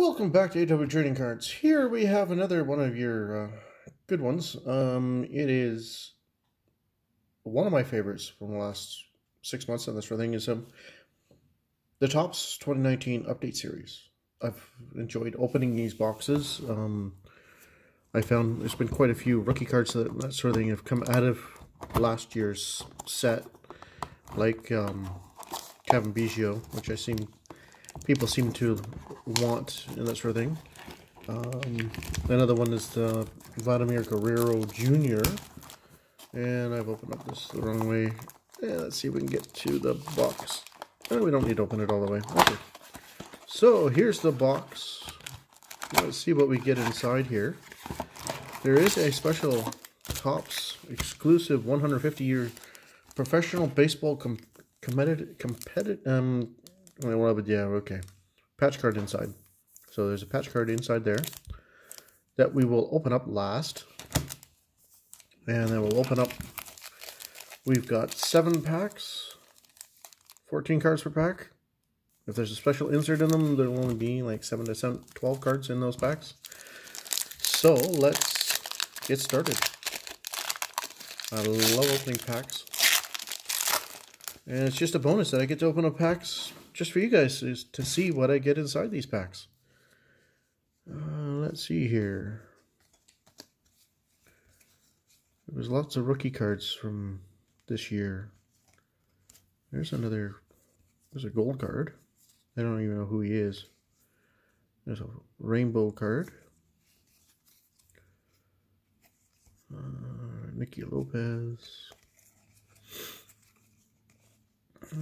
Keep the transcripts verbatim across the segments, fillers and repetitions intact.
Welcome back to A W Trading Cards. Here we have another one of your uh, good ones. Um, it is one of my favorites from the last six months on this sort of thing. Is um, the Topps twenty nineteen Update Series. I've enjoyed opening these boxes. Um, I found there's been quite a few rookie cards that, that sort of thing have come out of last year's set, like um, Kevin Biggio, which I seem people seem to want and that sort of thing. Um, another one is the Vladimir Guerrero Junior And I've opened up this the wrong way. Yeah, let's see if we can get to the box. Oh, we don't need to open it all the way. Okay. So here's the box. Let's see what we get inside here. There is a special Topps exclusive one hundred fifty year professional baseball com competitive competitive um. Well, yeah, okay. Patch card inside. So there's a patch card inside there that we will open up last. And then we'll open up. We've got seven packs, fourteen cards per pack. If there's a special insert in them, there will only be like seven to twelve cards in those packs. So let's get started. I love opening packs. And it's just a bonus that I get to open up packs just for you guys, is to see what I get inside these packs. Uh, let's see here. There was lots of rookie cards from this year. There's another, there's a gold card. I don't even know who he is. There's a rainbow card. Uh, Nicky Lopez.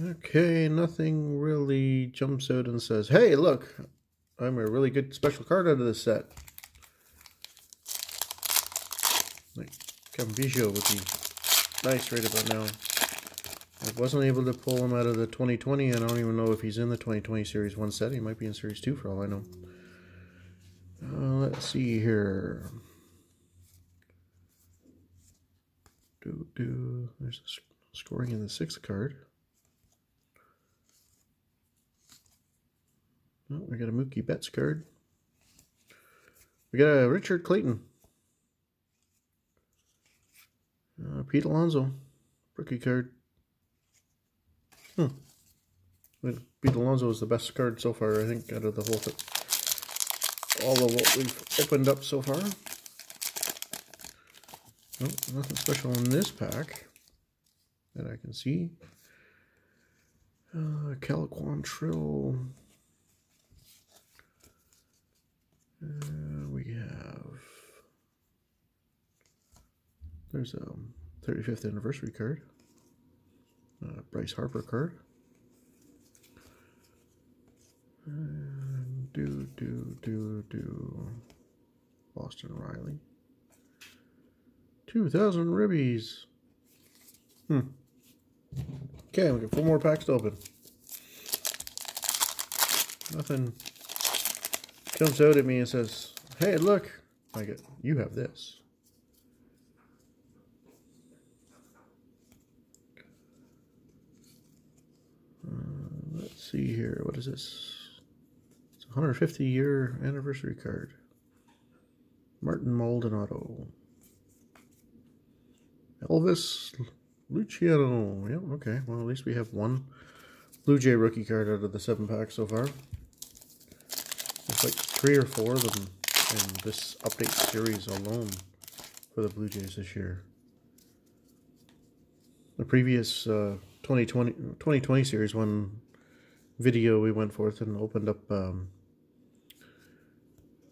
Okay, nothing really jumps out and says, hey, look, I'm a really good special card out of this set. Like Cam Bigio would be nice right about now. I wasn't able to pull him out of the twenty twenty, and I don't even know if he's in the twenty twenty Series one set. He might be in Series two for all I know. Uh, let's see here. Do, do, there's a scoring in the sixth card. Oh, we got a Mookie Betts card. We got a Richard Clayton. Uh, Pete Alonso. Rookie card. Hmm. Pete Alonso is the best card so far, I think, out of the whole thing. All of what we've opened up so far. Oh, nothing special in this pack that I can see. Uh, Cal Quantrill. Uh, we have, there's a thirty-fifth anniversary card, uh, Bryce Harper card, and do, do, do, do, Austin Riley, two thousand ribbies, hmm, okay, we got four more packs to open, nothing comes out at me and says, hey, look, I get, you have this. Uh, let's see here. What is this? It's a one hundred fifty year anniversary card. Martin Maldonado. Elvis Luciano. Yeah, okay. Well, at least we have one Blue Jay rookie card out of the seven pack so far. It's like three or four of them in this update series alone for the Blue Jays this year. The previous uh, twenty twenty Series one video we went forth and opened up um,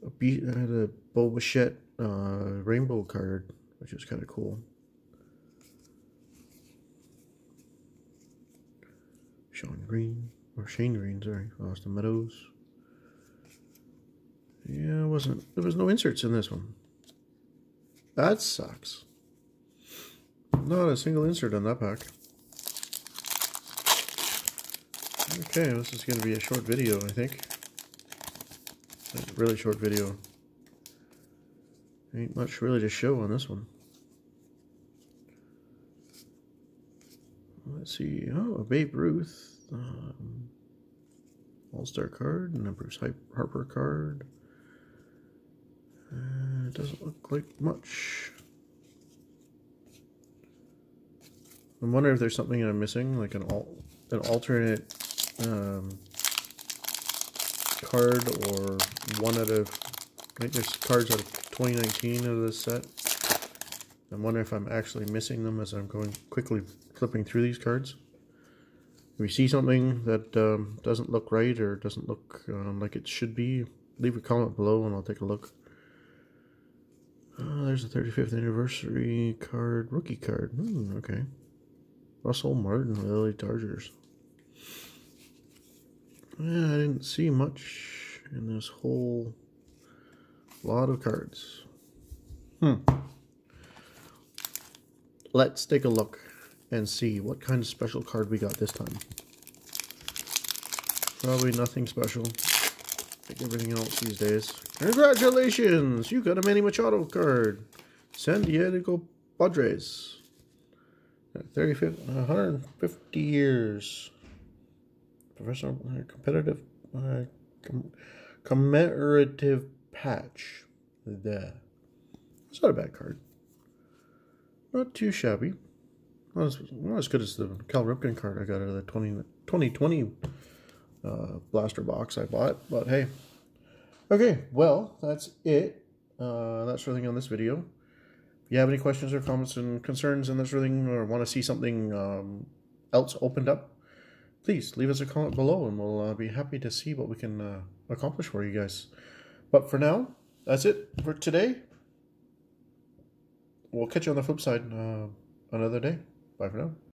a, B uh, the Bo Bichette uh, rainbow card, which is kind of cool. Shane Green, or Shane Green, sorry, Austin Meadows. Yeah, it wasn't. There was no inserts in this one. That sucks. Not a single insert on that pack. Okay, this is going to be a short video, I think. It's a really short video. Ain't much really to show on this one. Let's see. Oh, a Babe Ruth. Um, All-Star card and a Bryce Harper card. Uh, it doesn't look like much. I'm wondering if there's something I'm missing, like an al an alternate um, card or one out of. I think there's cards out of twenty nineteen out of this set. I wonder if I'm actually missing them as I'm going quickly flipping through these cards. If you see something that um, doesn't look right or doesn't look um, like it should be, leave a comment below and I'll take a look. Uh, there's a thirty-fifth anniversary card, rookie card. Hmm, okay. Russell Martin with L A Chargers. Yeah, I didn't see much in this whole lot of cards. Hmm. Let's take a look and see what kind of special card we got this time. Probably nothing special, like everything else these days. Congratulations! You got a Manny Machado card. San Diego Padres. thirty-five, one hundred fifty years. Professional uh, competitive uh, com commemorative patch. There. It's not a bad card. Not too shabby. Not as, not as good as the Cal Ripken card I got out of the twenty twenty uh, blaster box I bought, but hey. Okay, well, that's it. Uh, that's everything on this video. If you have any questions or comments and concerns and that sort of thing, or want to see something um, else opened up, please leave us a comment below and we'll uh, be happy to see what we can uh, accomplish for you guys. But for now, that's it for today. We'll catch you on the flip side uh, another day. Bye for now.